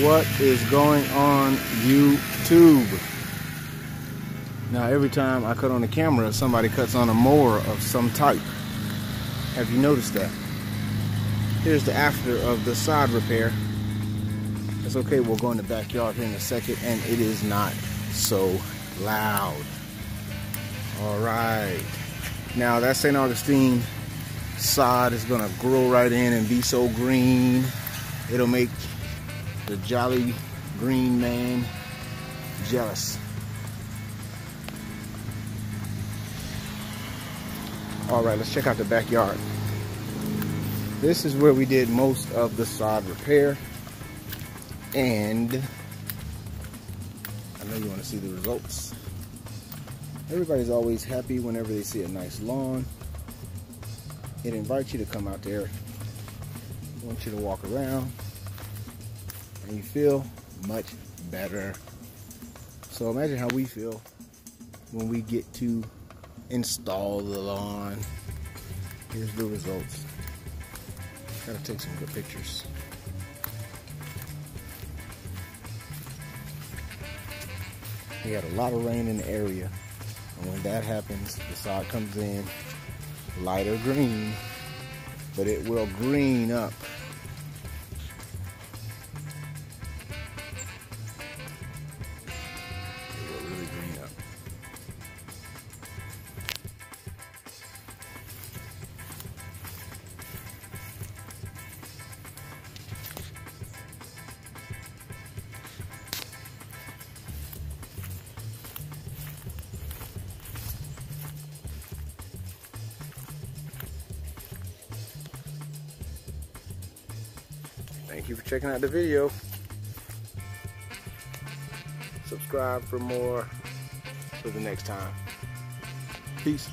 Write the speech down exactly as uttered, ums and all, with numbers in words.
What is going on, YouTube? Now, every time I cut on the camera, somebody cuts on a mower of some type. Have you noticed that? Here's the after of the sod repair. It's okay, we'll go in the backyard here in a second, and it is not so loud. All right. Now, that Saint Augustine sod is gonna grow right in and be so green. It'll make the jolly green man jealous. All right, let's check out the backyard. This is where we did most of the sod repair. And I know you want to see the results. Everybody's always happy whenever they see a nice lawn. It invites you to come out there. I want you to walk around. And you feel much better. So imagine how we feel when we get to install the lawn. Here's the results. Gotta take some good pictures. We had a lot of rain in the area, and when that happens, the sod comes in lighter green, but it will green up. Thank you for checking out the video. Subscribe for more. Till the next time. Peace.